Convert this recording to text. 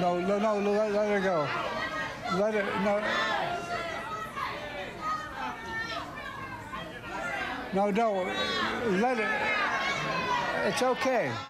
No, let it go. Let it, no, don't. Let it. It's okay.